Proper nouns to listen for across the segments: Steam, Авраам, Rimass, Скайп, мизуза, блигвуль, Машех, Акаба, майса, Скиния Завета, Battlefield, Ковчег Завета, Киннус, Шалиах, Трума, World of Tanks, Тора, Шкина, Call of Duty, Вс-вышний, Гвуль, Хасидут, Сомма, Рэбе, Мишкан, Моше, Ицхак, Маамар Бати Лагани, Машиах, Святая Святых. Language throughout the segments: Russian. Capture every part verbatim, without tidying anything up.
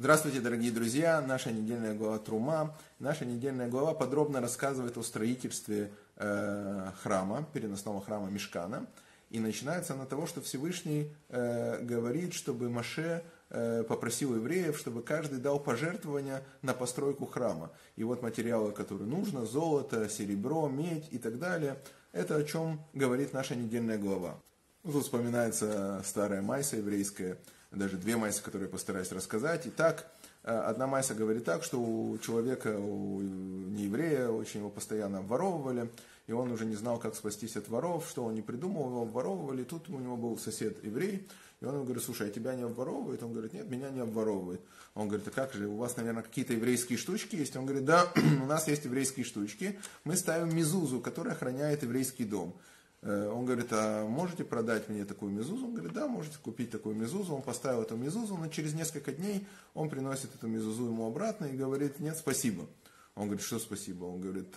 Здравствуйте, дорогие друзья! Наша недельная глава Трума. Наша недельная глава подробно рассказывает о строительстве э, храма, переносного храма Мишкана. И начинается она того, что Всевышний э, говорит, чтобы Моше э, попросил евреев, чтобы каждый дал пожертвования на постройку храма. И вот материалы, которые нужно, золото, серебро, медь и так далее, это о чем говорит наша недельная глава. Ну, тут вспоминается старая майса еврейская, даже две майсы, которые я постараюсь рассказать. Итак, одна майса говорит так, что у человека, у нееврея, очень его постоянно обворовывали, и он уже не знал, как спастись от воров, что он не придумал, его обворовывали. Тут у него был сосед еврей, и он ему говорит: слушай, а тебя не обворовывают? Он говорит: нет, меня не обворовывают. Он говорит: а как же, у вас, наверное, какие-то еврейские штучки есть? Он говорит: да, у нас есть еврейские штучки, мы ставим мизузу, которая охраняет еврейский дом. Он говорит: а можете продать мне такую мизузу? Он говорит: да, можете купить такую мизузу. Он поставил эту мизузу, но через несколько дней он приносит эту мизузу ему обратно и говорит: нет, спасибо. Он говорит: что спасибо? Он говорит: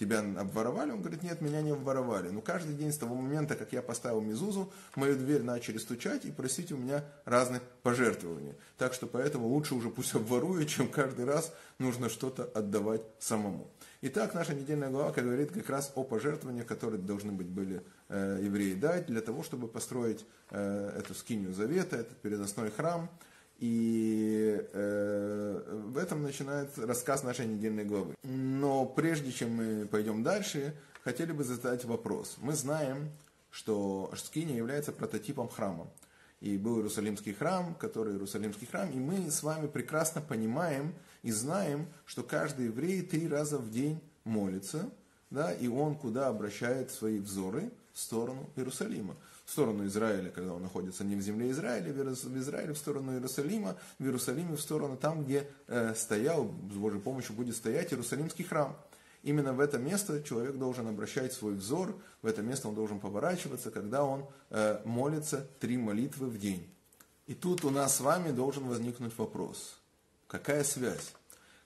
тебя обворовали? Он говорит: нет, меня не обворовали. Но каждый день с того момента, как я поставил мизузу, мою дверь начали стучать и просить у меня разных пожертвований. Так что поэтому лучше уже пусть обворуют, чем каждый раз нужно что-то отдавать самому. Итак, наша недельная глава говорит как раз о пожертвованиях, которые должны быть были э, евреи дать для того, чтобы построить э, эту Скинию Завета, этот переносной храм. И э, в этом начинается рассказ нашей недельной главы. Но прежде чем мы пойдем дальше, хотели бы задать вопрос. Мы знаем, что Скиния является прототипом храма. И был Иерусалимский храм, который Иерусалимский храм. И мы с вами прекрасно понимаем и знаем, что каждый еврей три раза в день молится, да, и он куда обращает свои взоры? В сторону Иерусалима. В сторону Израиля, когда он находится не в земле Израиля, в Израиле, в сторону Иерусалима, в Иерусалиме в сторону там, где э, стоял, с Божьей помощью будет стоять Иерусалимский храм. Именно в это место человек должен обращать свой взор, в это место он должен поворачиваться, когда он э, молится три молитвы в день. И тут у нас с вами должен возникнуть вопрос. Какая связь?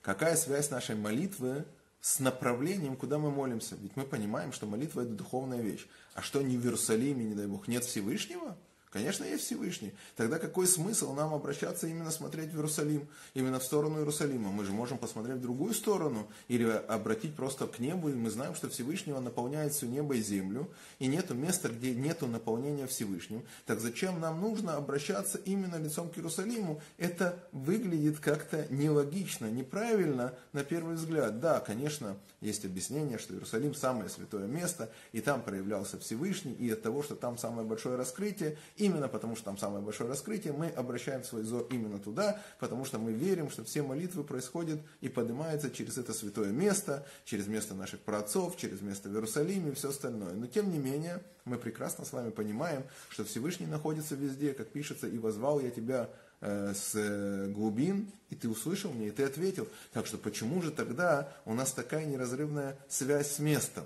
Какая связь нашей молитвы с направлением, куда мы молимся? Ведь мы понимаем, что молитва – это духовная вещь. А что, не в Иерусалиме, не дай Бог, нет Всевышнего? Конечно, есть Всевышний. Тогда какой смысл нам обращаться именно смотреть в Иерусалим, именно в сторону Иерусалима? Мы же можем посмотреть в другую сторону или обратить просто к небу, и мы знаем, что Всевышнего наполняет все небо и землю, и нету места, где нету наполнения Всевышним. Так зачем нам нужно обращаться именно лицом к Иерусалиму? Это выглядит как-то нелогично, неправильно на первый взгляд. Да, конечно, есть объяснение, что Иерусалим самое святое место, и там проявлялся Всевышний, и от того, что там самое большое раскрытие, именно потому, что там самое большое раскрытие, мы обращаем свой взор именно туда, потому что мы верим, что все молитвы происходят и поднимаются через это святое место, через место наших праотцов, через место в Иерусалиме и все остальное. Но тем не менее, мы прекрасно с вами понимаем, что Всевышний находится везде, как пишется: «И возвал я тебя с глубин, и ты услышал меня, и ты ответил». Так что почему же тогда у нас такая неразрывная связь с местом?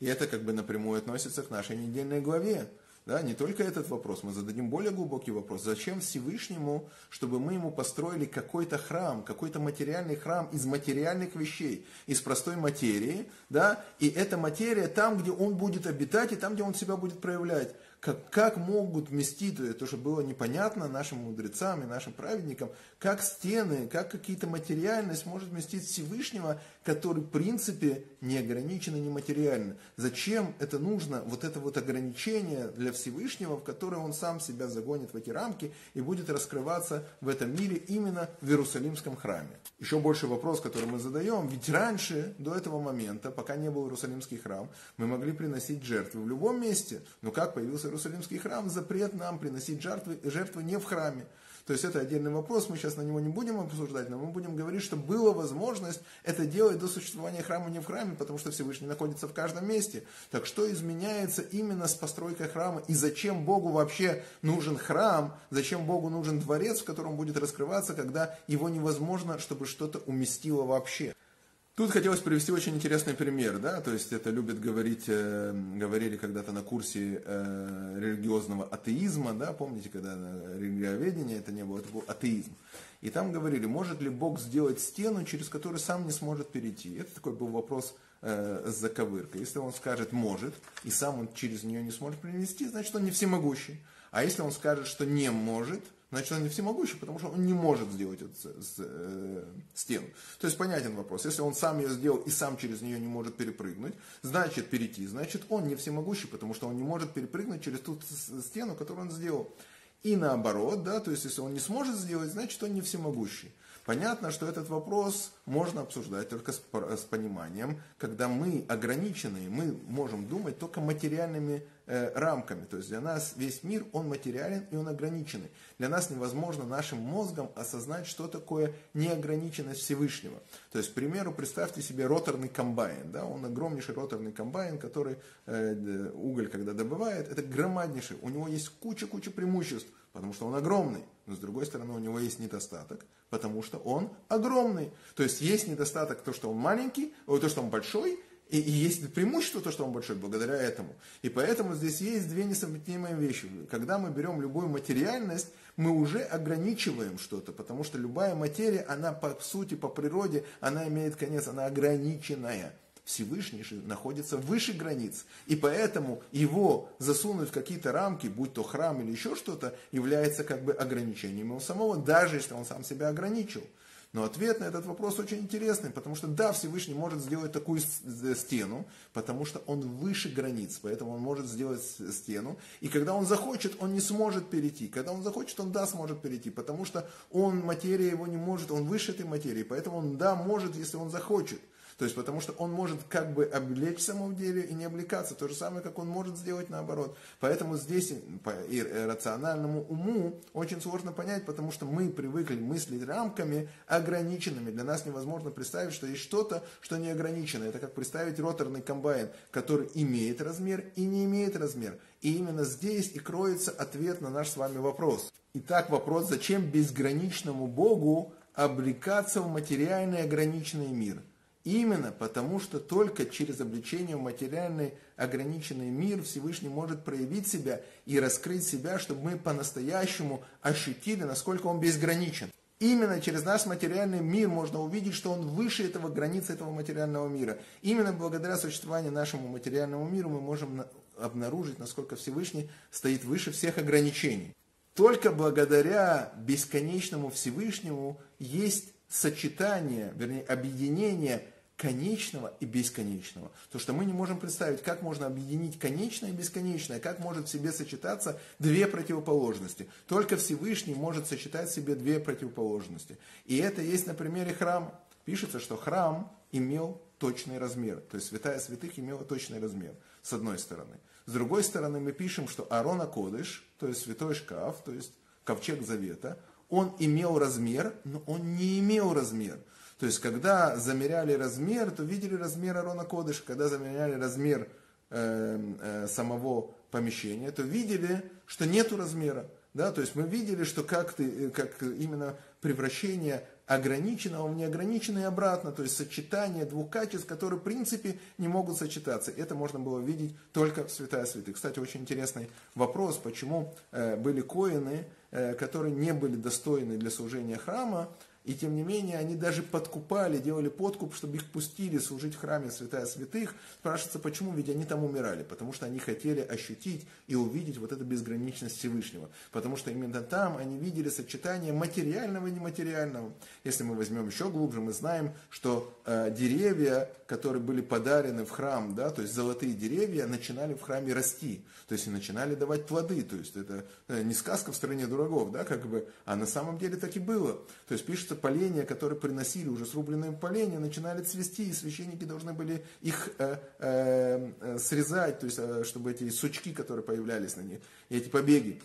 И это как бы напрямую относится к нашей недельной главе. Да, не только этот вопрос, мы зададим более глубокий вопрос. Зачем Всевышнему, чтобы мы ему построили какой-то храм, какой-то материальный храм из материальных вещей, из простой материи, да? И эта материя там, где он будет обитать, и там, где он себя будет проявлять. Как, как могут вместить, это уже было непонятно нашим мудрецам и нашим праведникам, как стены, как какие-то материальность может вместить Всевышнего, который в принципе не ограничен и не материален. Зачем это нужно, вот это вот ограничение для Всевышнего, в которое он сам себя загонит в эти рамки и будет раскрываться в этом мире именно в Иерусалимском храме. Еще больше вопрос, который мы задаем, ведь раньше, до этого момента, пока не был Иерусалимский храм, мы могли приносить жертвы в любом месте, но как появился Иерусалимский храм, запрет нам приносить жертвы, жертвы не в храме. То есть это отдельный вопрос, мы сейчас на него не будем обсуждать, но мы будем говорить, что была возможность это делать до существования храма не в храме, потому что Всевышний находится в каждом месте. Так что изменяется именно с постройкой храма? И зачем Богу вообще нужен храм? Зачем Богу нужен дворец, в котором будет раскрываться, когда его невозможно, чтобы что-то уместило вообще? Тут хотелось привести очень интересный пример, да, то есть это любят говорить, э, говорили когда-то на курсе э, религиозного атеизма, да, помните, когда религиоведение это не было, это был атеизм. И там говорили, может ли Бог сделать стену, через которую сам не сможет перейти. Это такой был вопрос э, с заковыркой. Если он скажет «может», и сам он через нее не сможет перенести, значит он не всемогущий. А если он скажет, что не может, значит, он не всемогущий, потому что он не может сделать эту э, стену. То есть понятен вопрос. Если он сам ее сделал и сам через нее не может перепрыгнуть, значит перейти, значит он не всемогущий, потому что он не может перепрыгнуть через ту стену, которую он сделал. И наоборот, да, то есть если он не сможет сделать, значит он не всемогущий. Понятно, что этот вопрос можно обсуждать только с, с пониманием, когда мы ограничены, мы можем думать только материальными э, рамками. То есть для нас весь мир, он материален и он ограниченный. Для нас невозможно нашим мозгом осознать, что такое неограниченность Всевышнего. То есть, к примеру, представьте себе роторный комбайн. Да? Он огромнейший роторный комбайн, который э, уголь когда добывает, это громаднейший. У него есть куча-куча преимуществ, потому что он огромный. Но с другой стороны, у него есть недостаток, потому что он огромный. То есть есть недостаток то, что он маленький, то, что он большой, и, и есть преимущество то, что он большой, благодаря этому. И поэтому здесь есть две несомненные вещи. Когда мы берем любую материальность, мы уже ограничиваем что-то, потому что любая материя, она по сути, по природе, она имеет конец, она ограниченная. Всевышний находится выше границ, и поэтому его засунуть в какие-то рамки, будь то храм или еще что-то, является как бы ограничением его самого, даже если он сам себя ограничил. Но ответ на этот вопрос очень интересный, потому что да, Всевышний может сделать такую стену, потому что он выше границ, поэтому он может сделать стену, и когда он захочет, он не сможет перейти, когда он захочет, он да, сможет перейти, потому что он, материя его не может, он выше этой материи, поэтому он да, может, если он захочет. То есть, потому что он может как бы облечь самому деле и не облекаться. То же самое, как он может сделать наоборот. Поэтому здесь по рациональному уму очень сложно понять, потому что мы привыкли мыслить рамками ограниченными. Для нас невозможно представить, что есть что-то, что не ограничено. Это как представить роторный комбайн, который имеет размер и не имеет размер. И именно здесь и кроется ответ на наш с вами вопрос. Итак, вопрос, зачем безграничному Богу облекаться в материальный ограниченный мир? Именно потому, что только через облечение в материальный ограниченный мир Всевышний может проявить себя и раскрыть себя, чтобы мы по-настоящему ощутили, насколько он безграничен. Именно через наш материальный мир можно увидеть, что он выше этого границы этого материального мира. Именно благодаря существованию нашему материальному миру мы можем обнаружить, насколько Всевышний стоит выше всех ограничений. Только благодаря бесконечному Всевышнему есть сочетание, вернее, объединение конечного и бесконечного. То, что мы не можем представить, как можно объединить конечное и бесконечное, как может в себе сочетаться две противоположности. Только Всевышний может сочетать в себе две противоположности. И это есть на примере храма. Пишется, что храм имел точный размер, то есть Святая Святых имела точный размер, с одной стороны. С другой стороны, мы пишем, что Арон ха-Кодеш, то есть Святой Шкаф, то есть Ковчег Завета, он имел размер, но он не имел размер. То есть, когда замеряли размер, то видели размер Арона Кодыша. Когда замеряли размер э, э, самого помещения, то видели, что нету размера. Да? То есть, мы видели, что как, ты, как именно превращение ограниченного в неограниченное и обратно. То есть, сочетание двух качеств, которые в принципе не могут сочетаться. Это можно было видеть только в Святая Святых. Кстати, очень интересный вопрос, почему э, были коины, которые не были достойны для служения храма, и тем не менее они даже подкупали, делали подкуп, чтобы их пустили служить в храме Святая Святых. Спрашивается, почему? Ведь они там умирали, потому что они хотели ощутить и увидеть вот эту безграничность Всевышнего, потому что именно там они видели сочетание материального и нематериального. Если мы возьмем еще глубже, мы знаем, что э, деревья, которые были подарены в храм, да, то есть золотые деревья, начинали в храме расти, то есть и начинали давать плоды, то есть это не сказка в стране дураков, да, как бы, а на самом деле так и было. То есть пишется, поленья, которые приносили, уже срубленные поленья, начинали цвести, и священники должны были их э, э, срезать, то есть, чтобы эти сучки, которые появлялись на них, эти побеги.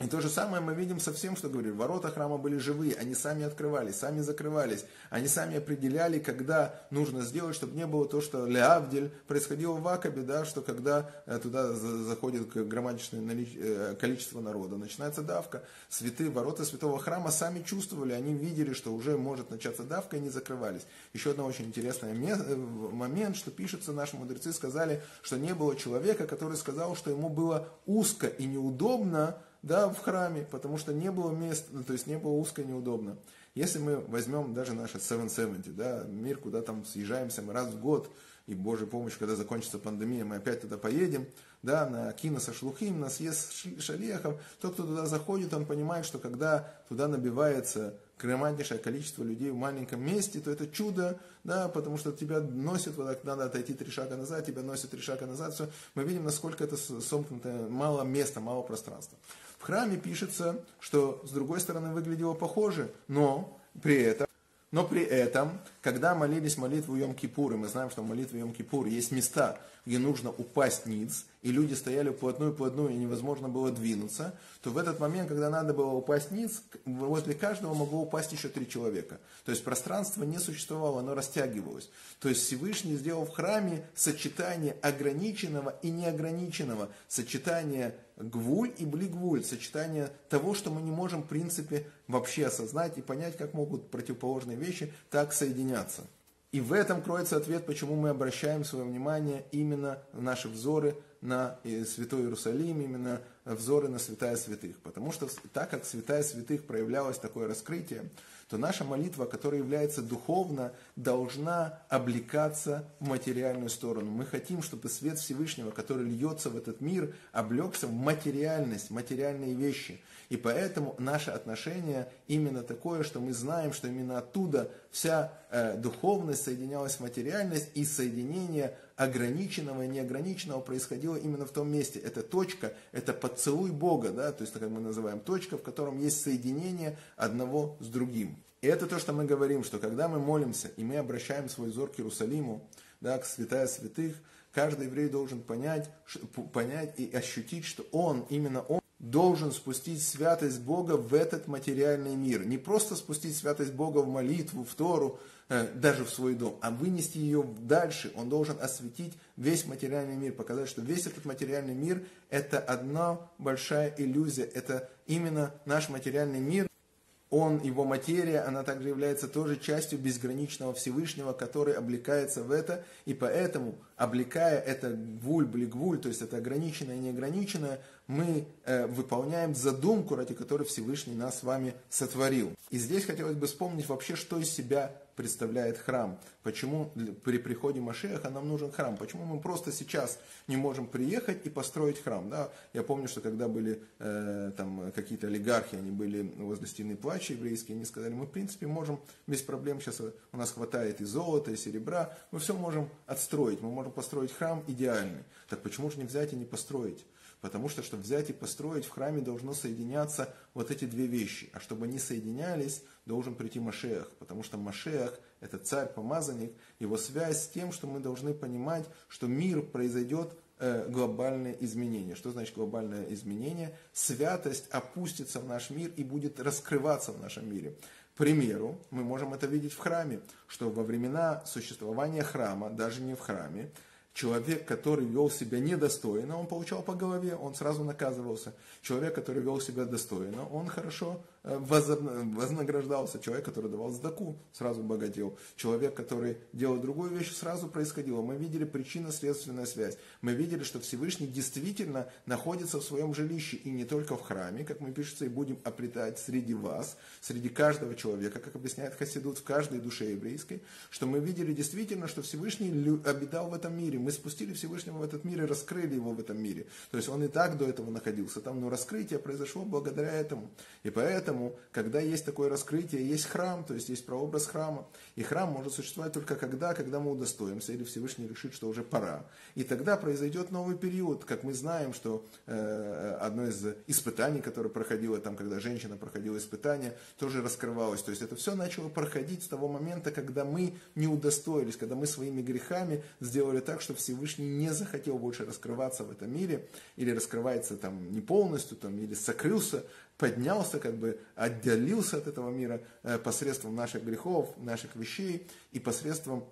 И то же самое мы видим со всем, что говорили. Ворота храма были живые, они сами открывались, сами закрывались, они сами определяли, когда нужно сделать, чтобы не было то, что леавдиль происходило в Акабе, да, что когда туда заходит громадное количество народа, начинается давка. Святые ворота святого храма сами чувствовали, они видели, что уже может начаться давка, и не закрывались. Еще одно очень интересное момент, что пишется, наши мудрецы сказали, что не было человека, который сказал, что ему было узко и неудобно, да, в храме, потому что не было мест, то есть не было узко и неудобно. Если мы возьмем даже наши семьсот семьдесят, да, мир, куда там съезжаемся мы раз в год, и, Божья помощь, когда закончится пандемия, мы опять туда поедем, да, на киннуса шлухим, на съезд с шалиахом, тот, кто туда заходит, он понимает, что когда туда набивается громаднейшее количество людей в маленьком месте, то это чудо, да, потому что тебя носят, вот так надо отойти три шага назад, тебя носят три шага назад, все. Мы видим, насколько это сомкнуто, мало места, мало пространства. В храме пишется, что с другой стороны выглядело похоже, но при этом, но при этом, когда молились молитву Йом-Кипур, и мы знаем, что в молитве Йом-Кипур есть места, где нужно упасть ниц, и люди стояли по одной и по одной, и невозможно было двинуться, то в этот момент, когда надо было упасть ниц, возле каждого могло упасть еще три человека. То есть пространство не существовало, оно растягивалось. То есть Всевышний сделал в храме сочетание ограниченного и неограниченного, сочетание гвуль и блигвуль, сочетание того, что мы не можем в принципе вообще осознать и понять, как могут противоположные вещи так соединяться. И в этом кроется ответ, почему мы обращаем свое внимание именно наши взоры на Святой Иерусалим, именно взоры на Святая Святых. Потому что так как Святая Святых проявлялось такое раскрытие, то наша молитва, которая является духовно, должна облекаться в материальную сторону. Мы хотим, чтобы свет Всевышнего, который льется в этот мир, облегся в материальность, материальные вещи. И поэтому наше отношение именно такое, что мы знаем, что именно оттуда вся э, духовность соединялась в материальность, и соединение ограниченного и неограниченного происходило именно в том месте. Это точка, это поцелуй Бога, да, то есть, как мы называем, точка, в котором есть соединение одного с другим. И это то, что мы говорим, что когда мы молимся и мы обращаем свой взор к Иерусалиму, да, к Святая Святых, каждый еврей должен понять, понять и ощутить, что он, именно он, должен спустить святость Бога в этот материальный мир. Не просто спустить святость Бога в молитву, в Тору, даже в свой дом, а вынести ее дальше. Он должен осветить весь материальный мир, показать, что весь этот материальный мир – это одна большая иллюзия, это именно наш материальный мир. Он, его материя, она также является тоже частью безграничного Всевышнего, который облекается в это, и поэтому, облекая это гвуль, блигвуль, то есть это ограниченное и неограниченное, мы э, выполняем задумку, ради которой Всевышний нас с вами сотворил. И здесь хотелось бы вспомнить вообще, что из себя представляет храм. Почему при приходе Машеха нам нужен храм? Почему мы просто сейчас не можем приехать и построить храм? Да? Я помню, что когда были э, там какие-то олигархи, они были возле стены плача еврейские, они сказали, мы в принципе можем без проблем, сейчас у нас хватает и золота, и серебра, мы все можем отстроить, мы можем построить храм идеальный. Так почему же не взять и не построить? Потому что, чтобы взять и построить, в храме должно соединяться вот эти две вещи. А чтобы они соединялись, должен прийти Машех. Потому что Машех – это царь-помазанник, его связь с тем, что мы должны понимать, что мир произойдет э, глобальное изменение. Что значит глобальное изменение? Святость опустится в наш мир и будет раскрываться в нашем мире. К примеру, мы можем это видеть в храме, что во времена существования храма, даже не в храме, человек, который вел себя недостойно, он получал по голове, он сразу наказывался. Человек, который вел себя достойно, он хорошо вознаграждался. Человек, который давал сдаку, сразу богател. Человек, который делал другую вещь, сразу происходило. Мы видели причинно-следственную связь. Мы видели, что Всевышний действительно находится в своем жилище. И не только в храме, как мы пишется, и будем обретать среди вас, среди каждого человека, как объясняет Хасидут, в каждой душе еврейской, что мы видели действительно, что Всевышний обитал в этом мире. Мы спустили Всевышнего в этот мир и раскрыли его в этом мире. То есть он и так до этого находился там, но раскрытие произошло благодаря этому. И поэтому, когда есть такое раскрытие, есть храм, то есть есть прообраз храма. И храм может существовать только когда, когда мы удостоимся, или Всевышний решит, что уже пора. И тогда произойдет новый период, как мы знаем, что э, одно из испытаний, которое проходило там, когда женщина проходила испытание, тоже раскрывалось. То есть это все начало проходить с того момента, когда мы не удостоились, когда мы своими грехами сделали так, что Всевышний не захотел больше раскрываться в этом мире, или раскрывается там не полностью, там, или сокрылся, поднялся, как бы отделился от этого мира э, посредством наших грехов, наших вещей и посредством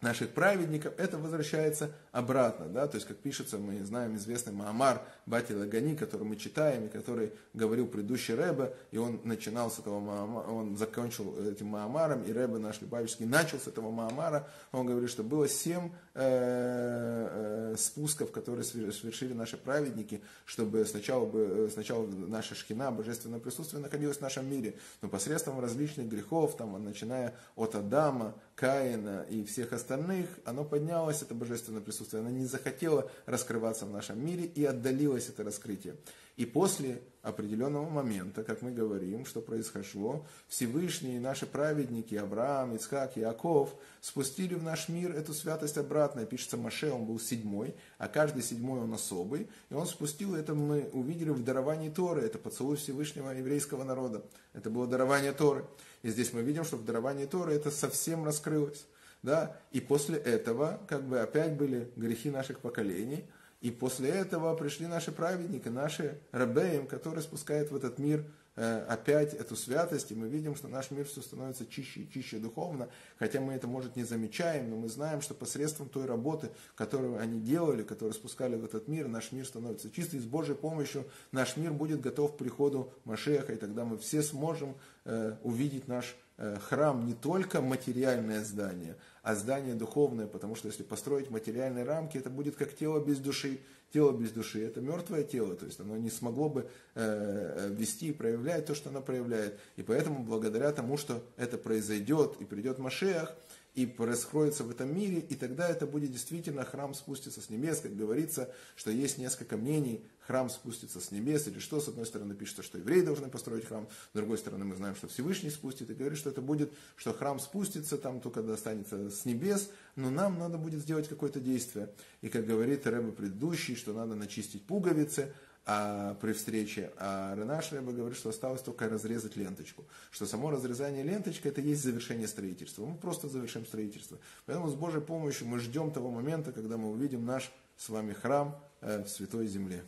наших праведников, это возвращается обратно, да, то есть, как пишется, мы знаем известный Маамар Бати Лагани, который мы читаем, и который говорил предыдущий Рэбе, и он начинал с этого Маамара, он закончил этим Маамаром, и Рэбе наш Любавческий начал с этого Маамара, он говорит, что было семь э, э, спусков, которые совершили наши праведники, чтобы сначала, бы, сначала наша Шкина, божественное присутствие, находилось в нашем мире, но посредством различных грехов, там, начиная от Адама, Каина и всех остальных, остальных, оно поднялось, это божественное присутствие, оно не захотело раскрываться в нашем мире и отдалилось это раскрытие. И после определенного момента, как мы говорим, что произошло, Всевышний, наши праведники, Авраам, Ицхак, Иаков, спустили в наш мир эту святость обратно. Пишется Моше, он был седьмой, а каждый седьмой он особый. И он спустил, это мы увидели в даровании Торы, это поцелуй Всевышнего еврейского народа. Это было дарование Торы. И здесь мы видим, что в даровании Торы это совсем раскрылось. Да? И после этого, как бы опять были грехи наших поколений, и после этого пришли наши праведники, наши Рэбеем, которые спускают в этот мир э, опять эту святость. И мы видим, что наш мир все становится чище и чище духовно. Хотя мы это, может, не замечаем, но мы знаем, что посредством той работы, которую они делали, которую спускали в этот мир, наш мир становится чистым. И с Божьей помощью наш мир будет готов к приходу Машеха. И тогда мы все сможем э, увидеть наш э, храм, не только материальное здание, а здание духовное, потому что если построить материальные рамки, это будет как тело без души. Тело без души – это мертвое тело, то есть оно не смогло бы э, вести и проявлять то, что оно проявляет. И поэтому, благодаря тому, что это произойдет, и придет Машиах, и раскроется в этом мире, и тогда это будет действительно храм спустится с небес. Как говорится, что есть несколько мнений, храм спустится с небес, или что, с одной стороны пишется, что евреи должны построить храм, с другой стороны мы знаем, что Всевышний спустит, и говорит, что это будет, что храм спустится, там только достанется с небес, но нам надо будет сделать какое-то действие. И как говорит Рэбе предыдущий, что надо начистить пуговицы, А при встрече, а наш Рэбе говорит, что осталось только разрезать ленточку. Что само разрезание ленточки, это есть завершение строительства. Мы просто завершим строительство. Поэтому с Божьей помощью мы ждем того момента, когда мы увидим наш с вами храм в Святой Земле.